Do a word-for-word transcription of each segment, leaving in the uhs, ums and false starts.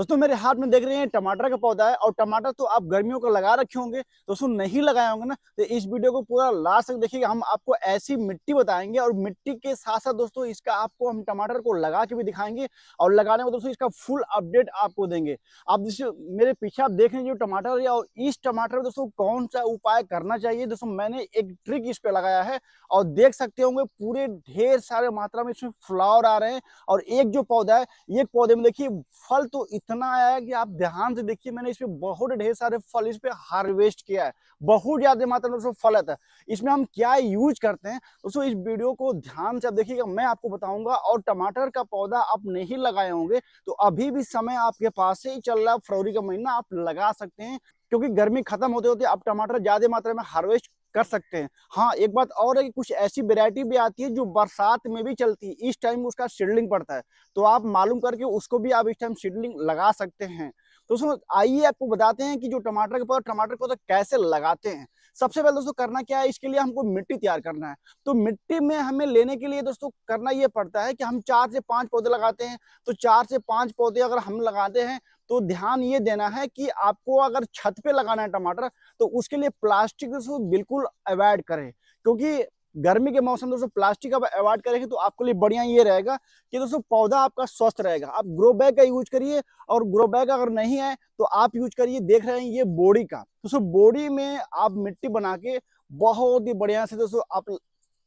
दोस्तों मेरे हाथ में देख रहे हैं टमाटर का पौधा है, और टमाटर तो आप गर्मियों का लगा रखे होंगे, दोस्तों नहीं लगाए होंगे ना तो इस वीडियो को पूरा लास्ट तक देखिएगा। हम आपको ऐसी मिट्टी बताएंगे और मिट्टी के साथ साथ दोस्तों इसका आपको हम टमाटर को लगा के भी दिखाएंगे, और लगाने में दोस्तों इसका फुल अपडेट आपको देंगे। आप जैसे मेरे पीछे आप देख रहे हैं जो टमाटर है, और इस टमाटर में दोस्तों कौन सा उपाय करना चाहिए, दोस्तों मैंने एक ट्रिक इस पे लगाया है और देख सकते होंगे पूरे ढेर सारे मात्रा में इसमें फ्लावर आ रहे हैं। और एक जो पौधा है, एक पौधे में देखिए फल तो इतना आया है कि आप ध्यान से देखिए, मैंने इसमें बहुत ढेर सारे फल इस पे हार्वेस्ट किया है, बहुत ज्यादा मात्रा में दोस्तों फल आता है। इसमें हम क्या यूज करते हैं दोस्तों, इस वीडियो को ध्यान से आप देखिएगा, मैं आपको बताऊंगा। और टमाटर का पौधा आप नहीं लगाए होंगे तो अभी भी समय आपके पास ही चल रहा है, फरवरी का महीना आप लगा सकते हैं, क्योंकि गर्मी खत्म होते होते आप टमाटर ज्यादा मात्रा में हार्वेस्ट कर सकते हैं। हाँ, एक बात और है कि कुछ ऐसी वैरायटी भी आती है जो बरसात में भी चलती है, इस टाइम उसका सीडलिंग पड़ता है, तो आप मालूम करके उसको भी आप इस टाइम सीडलिंग लगा सकते हैं। दोस्तों आइए आपको बताते हैं कि जो टमाटर के पौधा टमाटर पौधा कैसे लगाते हैं। सबसे पहले दोस्तों करना क्या है, इसके लिए हमको मिट्टी तैयार करना है। तो मिट्टी में हमें लेने के लिए दोस्तों करना ये पड़ता है कि हम चार से पांच पौधे लगाते हैं, तो चार से पांच पौधे अगर हम लगाते हैं तो ध्यान ये देना है कि आपको अगर छत पे लगाना है टमाटर तो उसके लिए प्लास्टिक दोस्तों बिल्कुल अवॉइड करें, क्योंकि गर्मी के मौसम दोस्तों प्लास्टिक आप अवॉइड करेंगे तो आपके लिए बढ़िया ये रहेगा कि दोस्तों पौधा आपका स्वस्थ रहेगा। आप ग्रो बैग का यूज करिए, और ग्रो बैग अगर नहीं है तो आप यूज करिए, देख रहे हैं ये बोरी का, दोस्तों बोरी में आप मिट्टी बना के बहुत ही बढ़िया से दोस्तों आप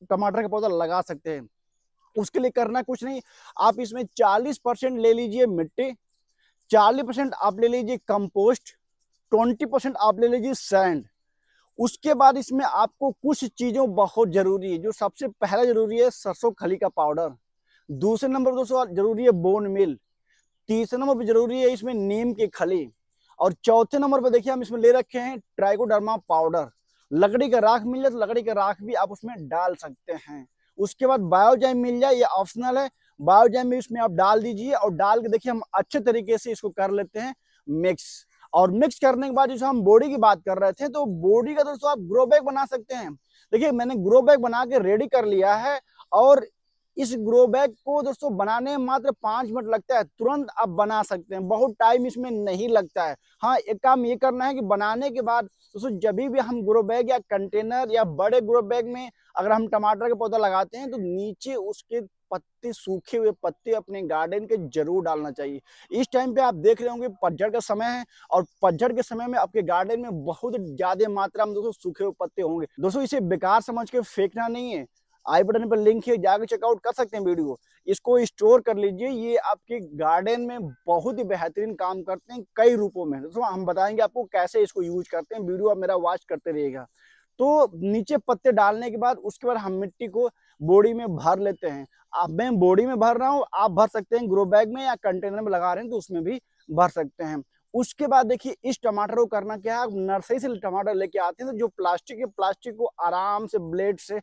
टमाटर का पौधा लगा सकते हैं। उसके लिए करना कुछ नहीं, आप इसमें चालीस परसेंट ले लीजिए मिट्टी, चालीस परसेंट आप ले लीजिए कंपोस्ट, ट्वेंटी परसेंट आप ले लीजिए सैंड। उसके बाद इसमें आपको कुछ चीजों बहुत जरूरी है, जो सबसे पहला जरूरी है सरसों खली का पाउडर, दूसरे नंबर दोस्तों जरूरी है बोन मिल, तीसरे नंबर पे जरूरी है इसमें नीम की खली, और चौथे नंबर पे देखिए हम इसमें ले रखे हैं ट्राइकोडर्मा पाउडर। लकड़ी का राख मिल जाए तो लकड़ी का राख भी आप उसमें डाल सकते हैं। उसके बाद बायोजाइम मिल जाए, ये ऑप्शनल है, बायोजाइम भी इसमें आप डाल दीजिए, और डाल के देखिए हम अच्छे तरीके से इसको कर लेते हैं मिक्स। और मिक्स करने के बाद जैसे हम बोडी की बात कर रहे थे, तो बोडी का दोस्तों आप ग्रो बैग बना सकते हैं। देखिए मैंने ग्रो बैग बना के रेडी कर लिया है, और इस ग्रो बैग को दोस्तों बनाने में मात्र पाँच मिनट लगता है, तुरंत आप बना सकते हैं, बहुत टाइम इसमें नहीं लगता है। हाँ, एक काम ये करना है कि बनाने के बाद दोस्तों जब भी हम ग्रो बैग या कंटेनर या बड़े ग्रो बैग में अगर हम टमाटर का पौधा लगाते हैं तो नीचे उसके पत्ते, सूखे हुए पत्ते अपने गार्डन के जरूर डालना चाहिए। इस टाइम पे आप देख रहे होंगे पतझड़ का समय है, और पतझड़ के समय में आपके गार्डन में बहुत ज्यादा मात्रा में दोस्तों सूखे हुए पत्ते होंगे। दोस्तों इसे बेकार समझ के फेंकना नहीं है, आई बटन पर लिंक है, जाकर चेकआउट कर सकते हैं वीडियो, इसको स्टोर कर लीजिए। ये आपके गार्डन में बहुत ही बेहतरीन काम करते हैं कई रूपों में। दोस्तों हम बताएंगे आपको कैसे इसको यूज करते हैं, वीडियो आप मेरा वॉच करते रहिएगा। तो नीचे पत्ते डालने के बाद उसके बाद हम मिट्टी को बोरी में भर लेते हैं। आप मैं बोरी में भर रहा हूँ, आप भर सकते हैं ग्रो बैग में या कंटेनर में लगा रहे हैं तो उसमें भी भर सकते हैं। उसके बाद देखिए इस टमाटर को करना क्या है, नर्सरी से टमाटर लेके आते हैं तो जो प्लास्टिक है, प्लास्टिक को आराम से ब्लेड से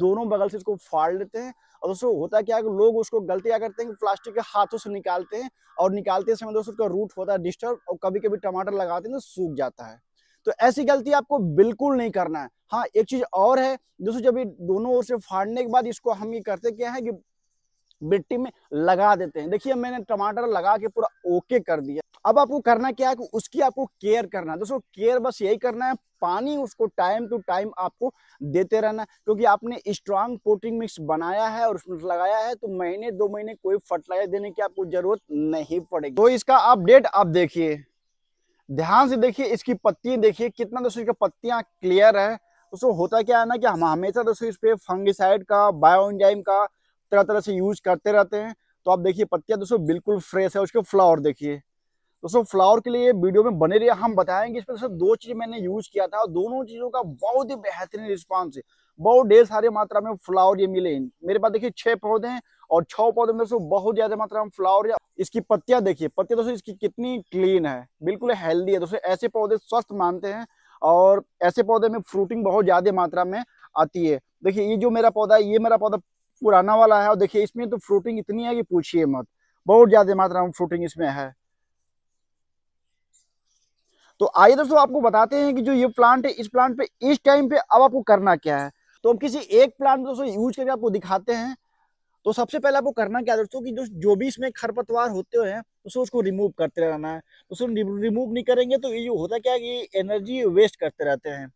दोनों बगल से इसको फाड़ लेते हैं। और दोस्तों होता क्या है कि लोग उसको गलती क्या करते हैं कि प्लास्टिक के हाथों से निकालते हैं, और निकालते समय दोस्तों उसका रूट होता है डिस्टर्ब, और कभी कभी टमाटर लगाते हैं तो सूख जाता है। तो ऐसी गलती आपको बिल्कुल नहीं करना है। हाँ, एक चीज और है दोस्तों, जब ये दोनों ओर से फाड़ने के बाद इसको हम ये करते क्या है कि मिट्टी में लगा देते हैं। देखिए मैंने टमाटर लगा के पूरा ओके कर दिया। अब आपको करना क्या है कि उसकी आपको केयर करना है दोस्तों, केयर बस यही करना है, पानी उसको टाइम टू टाइम आपको देते रहना, क्योंकि आपने स्ट्रांग पोटिंग मिक्स बनाया है और उसमें लगाया है तो महीने दो महीने कोई फर्टिलाइजर देने की आपको जरूरत नहीं पड़ेगी। तो इसका अपडेट आप देखिए, ध्यान से देखिए, इसकी पत्ती देखिए कितना दोस्तों इसकी पत्तियां क्लियर है। दोस्तों होता क्या है ना कि हम हमेशा दोस्तों इस पे फंगिसाइड का, बायोएंजाइम का तरह तरह से यूज करते रहते हैं। तो आप देखिए पत्तियां दोस्तों बिल्कुल फ्रेश है, उसके फ्लावर देखिए। दोस्तों फ्लावर के लिए वीडियो में बने रहिए, हम बताएंगे। इस पर दोस्तों दो चीज मैंने यूज किया था और दोनों चीजों का बहुत ही बेहतरीन रिस्पॉन्स है, बहुत ढेर सारी मात्रा में फ्लावर ये मिले। मेरे पास देखिए छह पौधे हैं और छह पौधे में दोस्तों बहुत ज्यादा मात्रा में फ्लावर। इसकी पत्तियां देखिए, पत्तियां दोस्तों इसकी कितनी क्लीन है, बिल्कुल हेल्दी है। दोस्तों ऐसे पौधे स्वस्थ मानते हैं और ऐसे पौधे में फ्रूटिंग बहुत ज्यादा मात्रा में आती है। देखिए ये जो मेरा पौधा है, ये मेरा पौधा पुराना वाला है, और देखिए इसमें तो फ्रूटिंग इतनी है कि पूछिए मत, बहुत ज्यादा मात्रा में फ्रूटिंग इसमें है। तो आइए दोस्तों आपको बताते हैं कि जो ये प्लांट है, इस प्लांट पे इस टाइम पे अब आपको करना क्या है। तो हम किसी एक प्लांट दोस्तों यूज करके आपको दिखाते हैं। तो सबसे पहले आपको करना क्या दोस्तों कि जो जो भी इसमें खरपतवार होते हैं तो उसको रिमूव करते रहना है। उसको रिमूव नहीं करेंगे तो ये होता क्या है कि एनर्जी वेस्ट करते रहते हैं।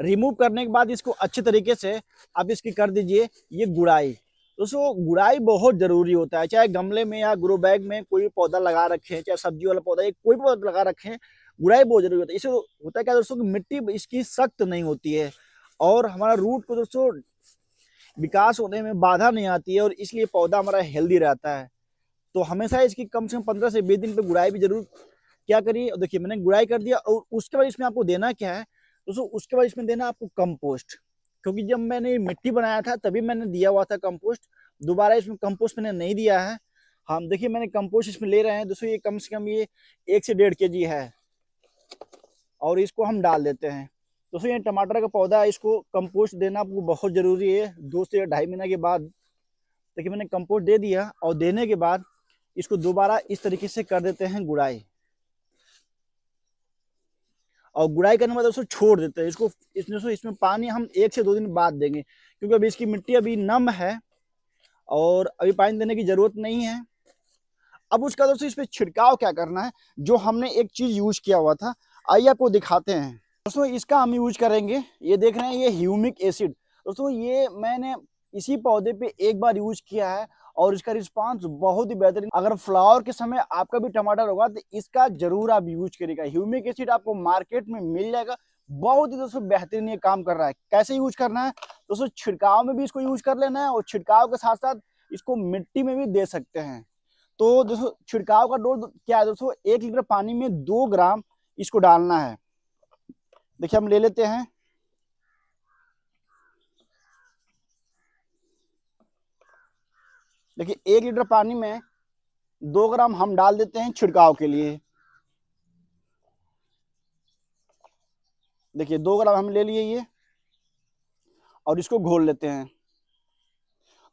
रिमूव करने के बाद इसको अच्छे तरीके से आप इसकी कर दीजिए ये गुड़ाई। दोस्तों गुड़ाई बहुत ज़रूरी होता है, चाहे गमले में या ग्रो बैग में कोई पौधा लगा रखें, चाहे सब्जी वाला पौधा कोई भी पौधा लगा रखें, गुड़ाई बहुत जरूरी होता है। इससे होता क्या दोस्तों कि मिट्टी इसकी सख्त नहीं होती है और हमारा रूट को दोस्तों विकास होने में बाधा नहीं आती है और इसलिए पौधा हमारा हेल्दी रहता है। तो हमेशा इसकी कम से कम पंद्रह से बीस दिन पर गुड़ाई भी जरूर क्या करिए। और देखिए मैंने गुड़ाई कर दिया और उसके बाद इसमें आपको देना क्या है दोस्तों, उसके बाद इसमें देना आपको कंपोस्ट, क्योंकि जब मैंने मिट्टी बनाया था तभी मैंने दिया हुआ था कंपोस्ट, दोबारा इसमें कंपोस्ट मैंने नहीं दिया है। हम देखिए मैंने कंपोस्ट इसमें ले रहे हैं दोस्तों, ये कम से कम ये एक से डेढ़ के जी है और इसको हम डाल देते हैं दोस्तों। ये टमाटर का पौधा है, इसको कंपोस्ट देना आपको बहुत ज़रूरी है दो से ढाई महीने के बाद। देखिए मैंने कंपोस्ट दे दिया और देने के बाद इसको दोबारा इस तरीके से कर देते हैं गुड़ाई। और गुड़ाई करने के बाद दोस्तों छोड़ देते हैं इसको, इसमें इसमें पानी हम एक से दो दिन बाद देंगे क्योंकि अभी इसकी मिट्टी अभी नम है और अभी पानी देने की ज़रूरत नहीं है। अब उसका दोस्तों इस पर छिड़काव क्या करना है, जो हमने एक चीज़ यूज किया हुआ था आइए आपको दिखाते हैं दोस्तों। इसका हम यूज करेंगे, ये देख रहे हैं ये ह्यूमिक एसिड दोस्तों, ये मैंने इसी पौधे पे एक बार यूज किया है और इसका रिस्पांस बहुत ही बेहतरीन। अगर फ्लावर के समय आपका भी टमाटर होगा तो इसका जरूर आप यूज करिएगा। ह्यूमिक एसिड आपको मार्केट में मिल जाएगा, बहुत ही दोस्तों बेहतरीन ये काम कर रहा है। कैसे यूज करना है दोस्तों, छिड़काव में भी इसको यूज कर लेना है और छिड़काव के साथ साथ इसको मिट्टी में भी दे सकते हैं। तो दोस्तों छिड़काव का डोज क्या है दोस्तों, एक लीटर पानी में दो ग्राम इसको डालना है। देखिए हम ले लेते हैं, देखिए एक लीटर पानी में दो ग्राम हम डाल देते हैं छिड़काव के लिए। देखिए दो ग्राम हम ले लिए ये और इसको घोल लेते हैं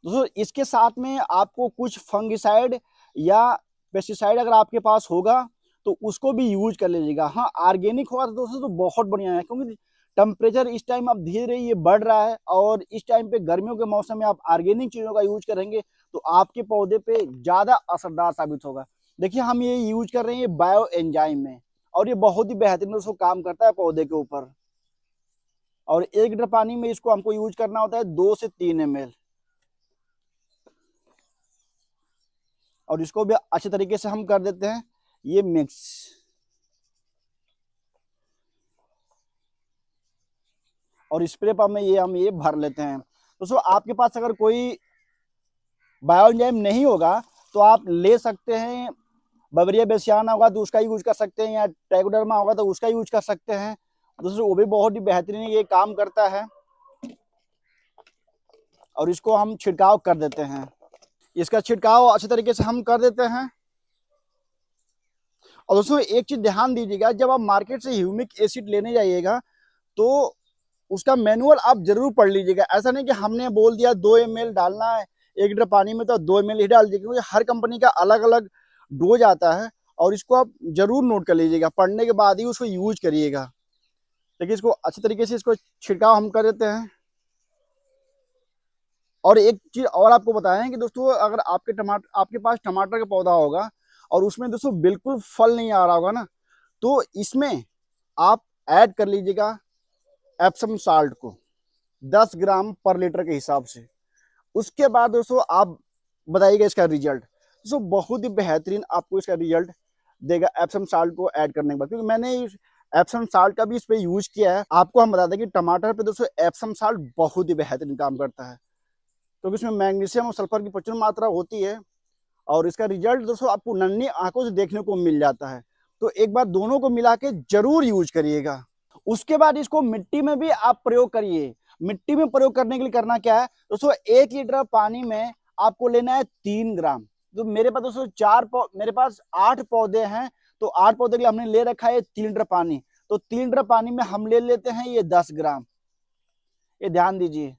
दोस्तों। इसके साथ में आपको कुछ फंगिसाइड या पेस्टिसाइड अगर आपके पास होगा तो उसको भी यूज कर लीजिएगा। हाँ ऑर्गेनिक होगा तो दोस्तों तो बहुत बढ़िया है, क्योंकि टेम्परेचर इस टाइम आप धीरे धीरे ये बढ़ रहा है और इस टाइम पे गर्मियों के मौसम में आप ऑर्गेनिक चीज़ों का यूज करेंगे तो आपके पौधे पे ज़्यादा असरदार साबित होगा। देखिए हम ये यूज कर रहे हैं बायो एंजाइम में और ये बहुत ही बेहतरीन उसको काम करता है पौधे के ऊपर। और एक लीटर पानी में इसको हमको यूज करना होता है दो से तीन एम एल और इसको भी अच्छे तरीके से हम कर देते हैं ये मिक्स। और स्प्रे पंप में ये हम ये भर लेते हैं दोस्तों। आपके पास अगर कोई बायो एंजाइम नहीं होगा तो आप ले सकते हैं, बबरिया बेसियाना होगा तो उसका यूज कर सकते हैं या ट्राइकोडर्मा होगा तो उसका यूज कर सकते हैं दोस्तों। वो भी बहुत ही बेहतरीन ये काम करता है और इसको हम छिड़काव कर देते हैं। इसका छिड़काव अच्छे तरीके से हम कर देते हैं। और दोस्तों एक चीज़ ध्यान दीजिएगा, जब आप मार्केट से ह्यूमिक एसिड लेने जाइएगा तो उसका मैनुअल आप जरूर पढ़ लीजिएगा। ऐसा नहीं कि हमने बोल दिया दो एम एल डालना है एक लीटर पानी में तो दो एम एल ही डाल दीजिएगा, क्योंकि हर कंपनी का अलग अलग डोज आता है और इसको आप जरूर नोट कर लीजिएगा, पढ़ने के बाद ही उसको यूज करिएगा। देखिए इसको अच्छे तरीके से इसको छिड़काव हम कर देते हैं। और एक चीज़ और आपको बताएं कि दोस्तों अगर आपके टमाटर आपके पास टमाटर का पौधा होगा और उसमें दोस्तों बिल्कुल फल नहीं आ रहा होगा ना, तो इसमें आप ऐड कर लीजिएगा एप्सम साल्ट को दस ग्राम पर लीटर के हिसाब से। उसके बाद दोस्तों आप बताइएगा इसका रिजल्ट, दोस्तों बहुत ही बेहतरीन आपको इसका रिजल्ट देगा एप्सम साल्ट को ऐड करने के बाद, क्योंकि मैंने एप्सम साल्ट का भी इस पर यूज किया है। आपको हम बता दें कि टमाटर पर दोस्तों एप्सम साल्ट बहुत ही बेहतरीन काम करता है, क्योंकि इसमें मैग्नीशियम और सल्फर की प्रचुर मात्रा होती है और इसका रिजल्ट दोस्तों आपको नन्ही आंखों से देखने को मिल जाता है। तो एक बार दोनों को मिला के जरूर यूज करिएगा। उसके बाद इसको मिट्टी में भी आप प्रयोग करिए। मिट्टी में प्रयोग करने के लिए करना क्या है दोस्तों, एक लीटर पानी में आपको लेना है तीन ग्राम। तो मेरे पास दोस्तों चार मेरे पास आठ पौधे हैं, तो आठ पौधे के लिए हमने ले रखा है तीन लीटर पानी, तो तीन लीटर पानी में हम ले लेते हैं ये दस ग्राम। ये ध्यान दीजिए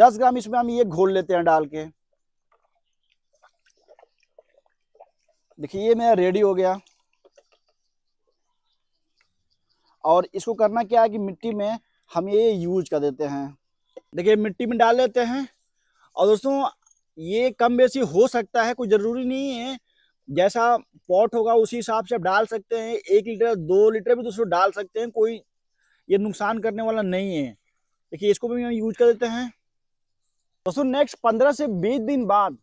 दस ग्राम इसमें हम ये घोल लेते हैं डाल के। देखिए ये मेरा रेडी हो गया। और इसको करना क्या है कि मिट्टी में हम ये यूज कर देते हैं। देखिए मिट्टी में डाल लेते हैं। और दोस्तों ये कम बेसी हो सकता है, कोई ज़रूरी नहीं है जैसा पॉट होगा उसी हिसाब से आप डाल सकते हैं। एक लीटर दो लीटर भी दूसरों डाल सकते हैं, कोई ये नुकसान करने वाला नहीं है। देखिए इसको भी हम यूज कर देते हैं। दोस्तों नेक्स्ट पंद्रह से बीस दिन बाद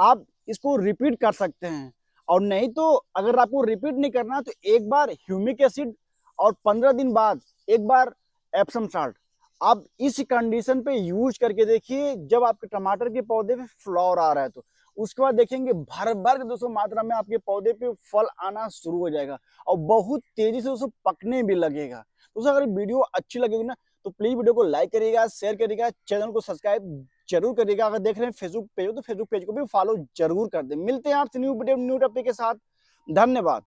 आप इसको रिपीट कर सकते हैं, और नहीं तो अगर आपको रिपीट नहीं करना तो एक बार ह्यूमिक एसिड और पंद्रह दिन बाद एक बार एप्सम साल्ट आप इस कंडीशन पे यूज करके देखिए। जब आपके टमाटर के पौधे पे फ्लावर आ रहा है तो उसके बाद देखेंगे भर भर के दोस्तों मात्रा में आपके पौधे पे फल आना शुरू हो जाएगा और बहुत तेजी से दोस्तों पकने भी लगेगा। दोस्तों अगर वीडियो अच्छी लगेगी ना तो प्लीज वीडियो को लाइक करिएगा, शेयर करिएगा, चैनल को सब्सक्राइब जरूर करिएगा। अगर देख रहे हैं फेसबुक पेज हो तो फेसबुक पेज को भी फॉलो जरूर कर दें। मिलते हैं आपसे न्यू वीडियो न्यू टॉपिक के साथ। धन्यवाद।